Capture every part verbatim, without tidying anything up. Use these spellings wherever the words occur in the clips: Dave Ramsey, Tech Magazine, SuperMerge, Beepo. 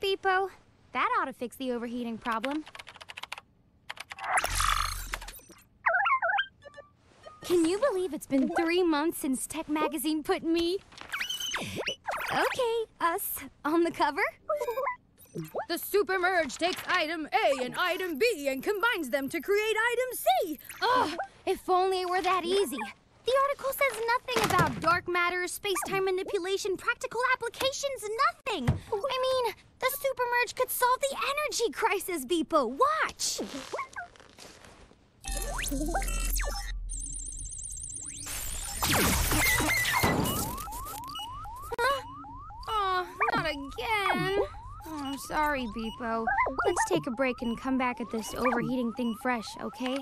Beepo. That ought to fix the overheating problem. Can you believe it's been three months since Tech Magazine put me... Okay, us on the cover? The SuperMerge takes item A and item B and combines them to create item C. Ugh, if only it were that easy. The article says nothing about dark matter, space-time manipulation, practical applications, nothing. I mean, the SuperMerge could solve the energy crisis, Beepo. Watch. Huh? Oh, not again. Oh, sorry, Beepo. Let's take a break and come back at this overheating thing fresh, okay?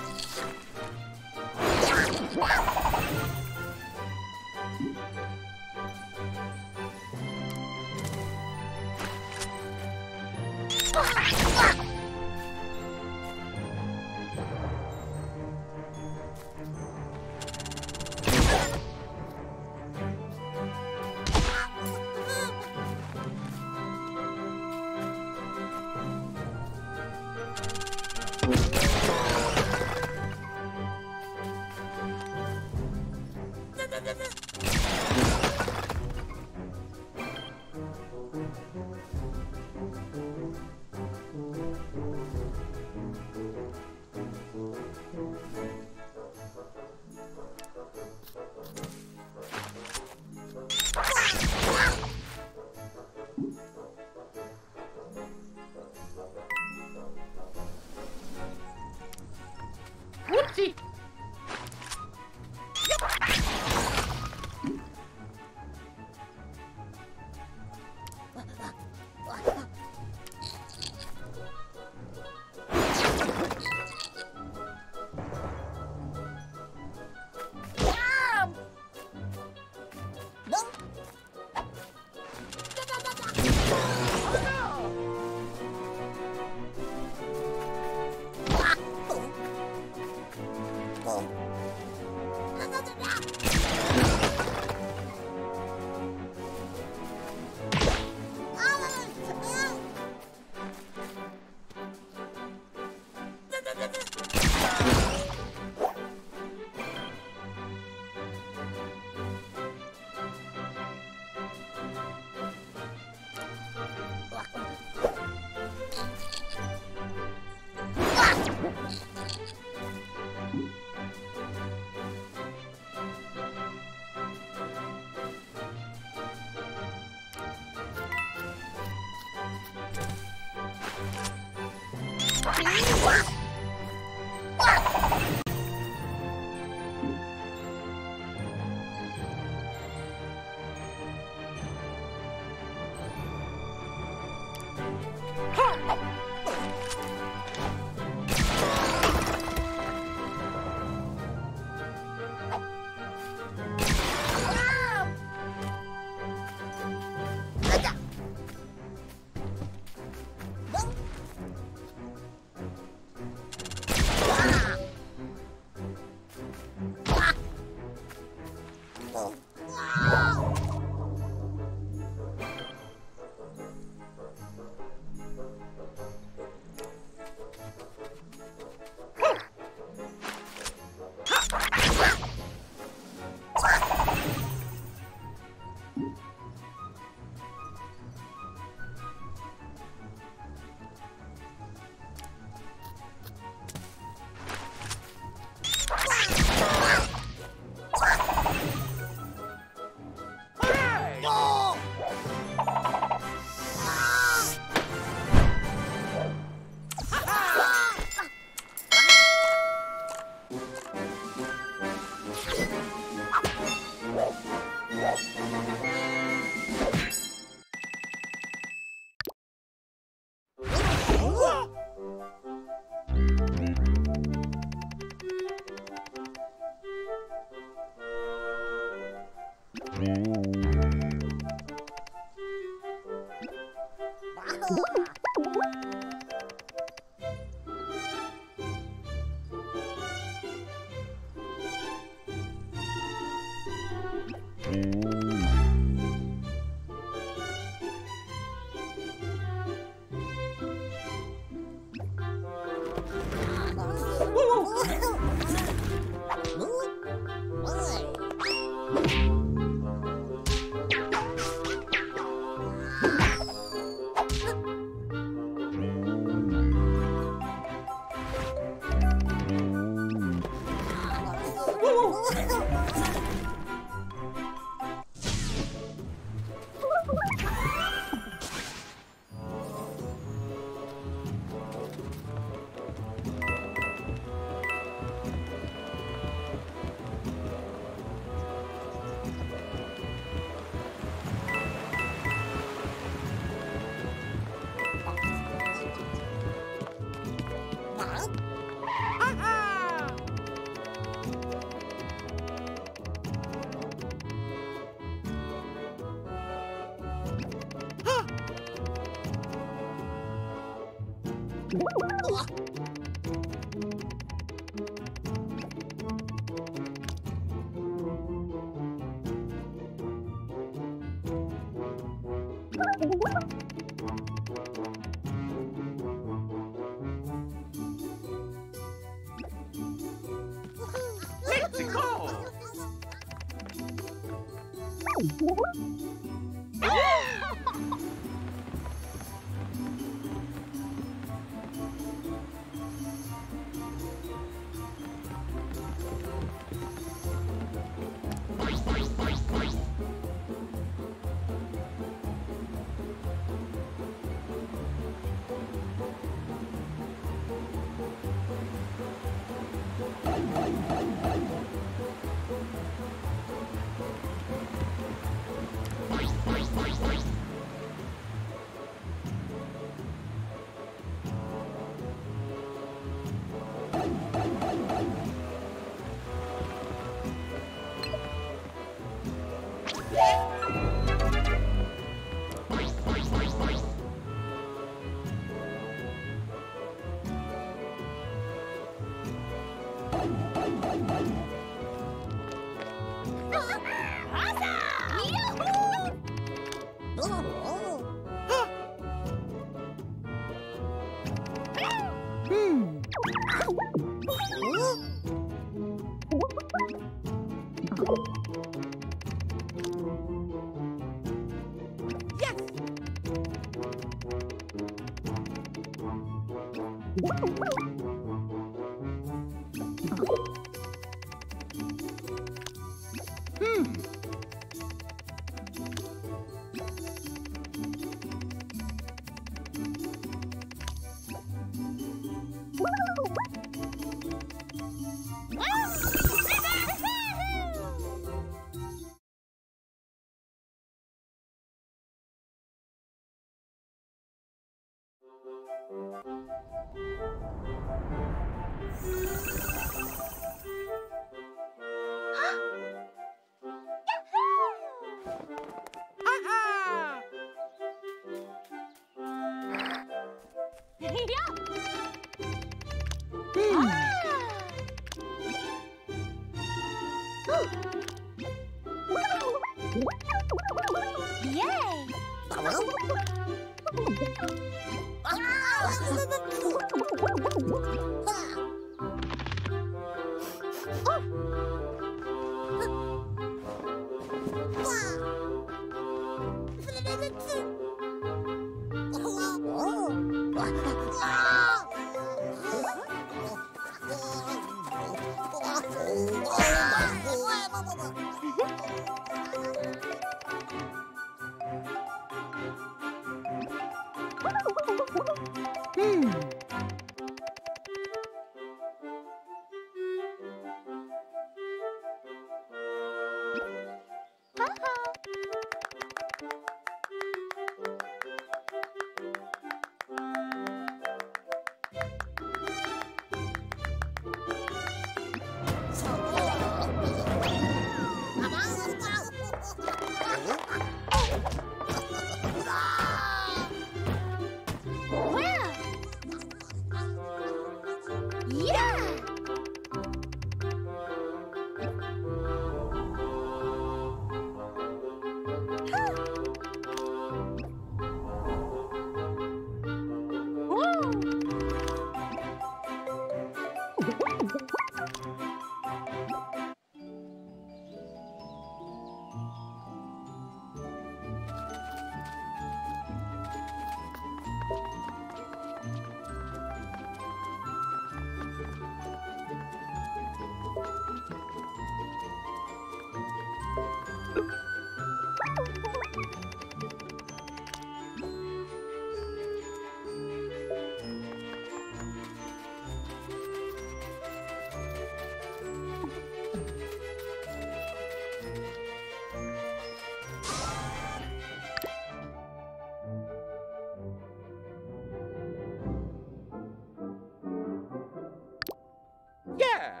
Yeah!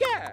Yeah!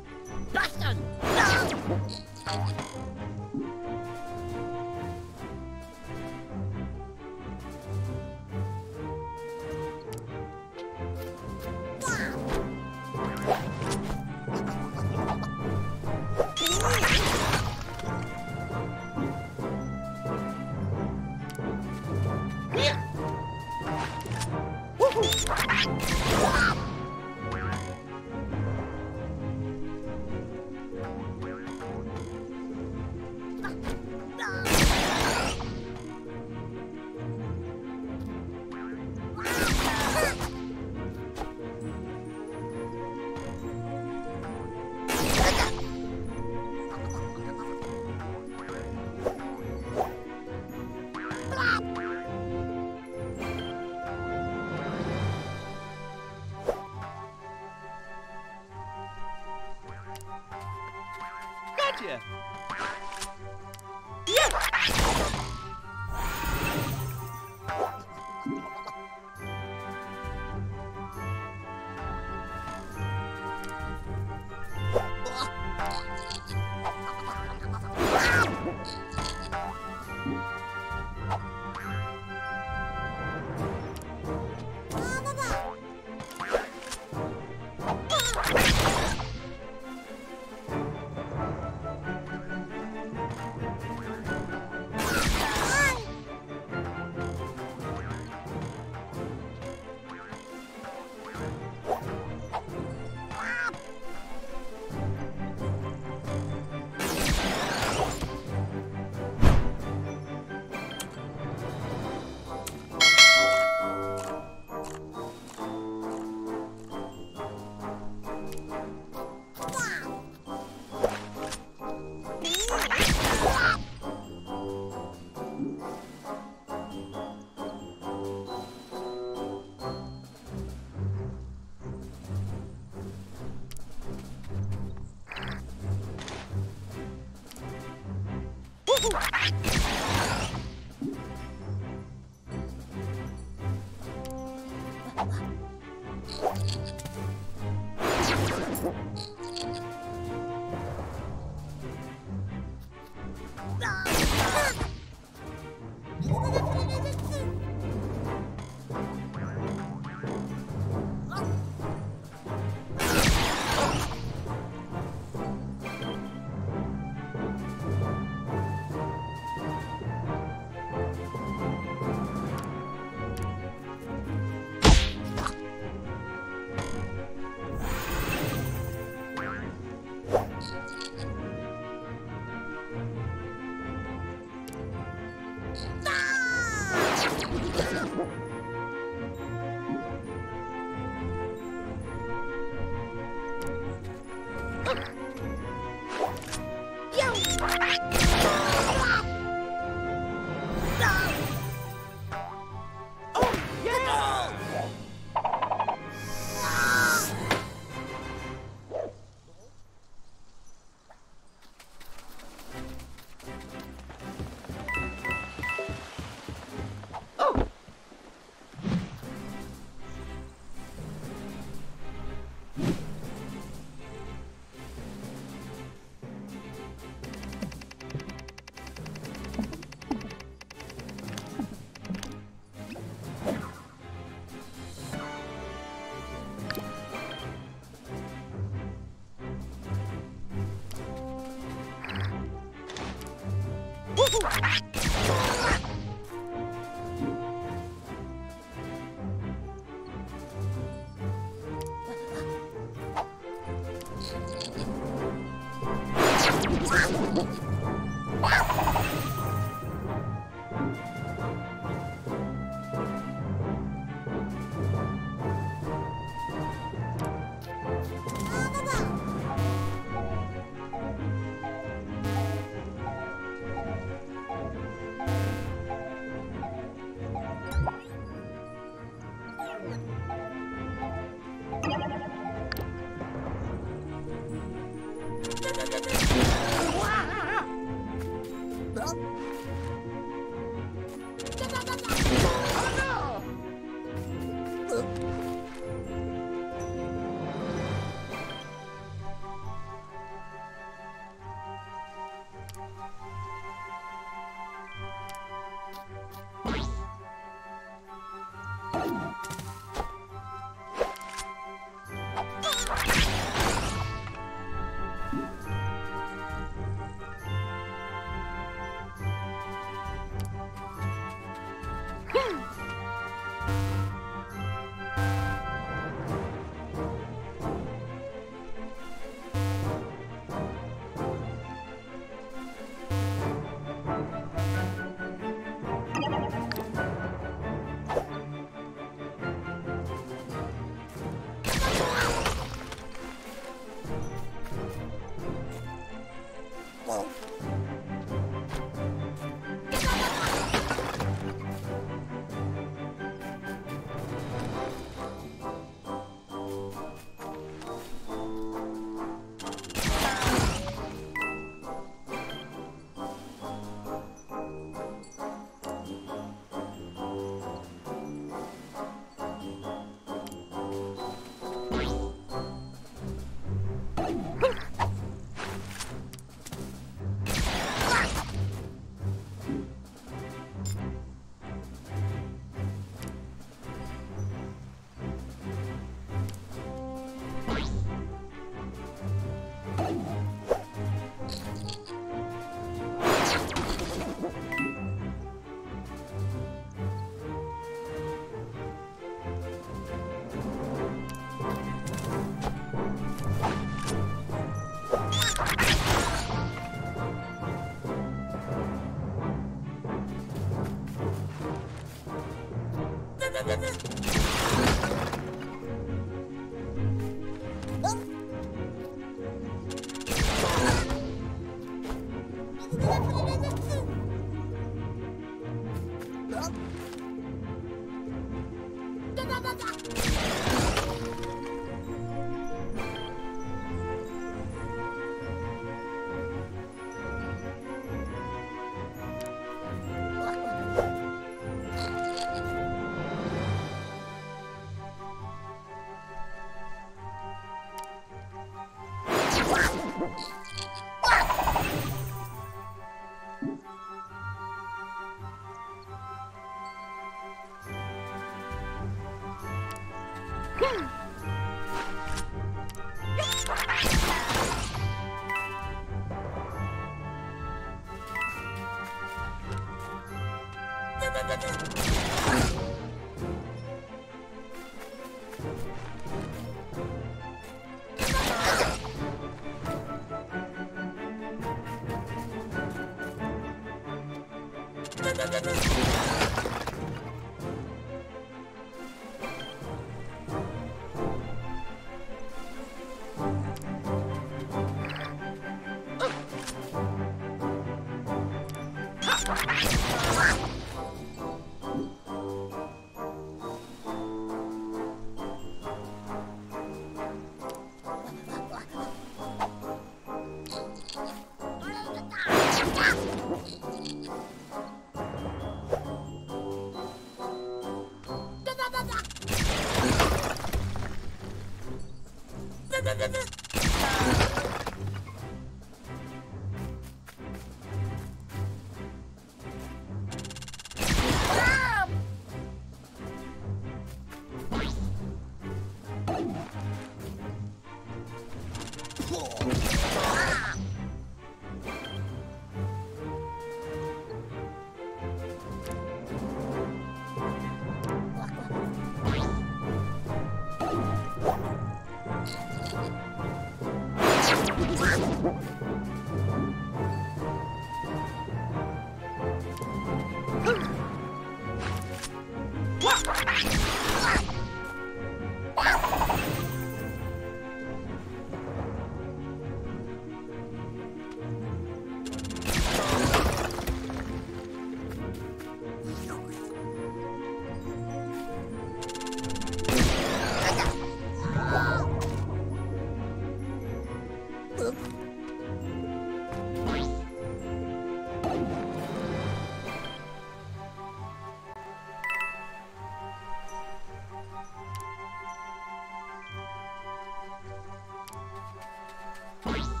Bye.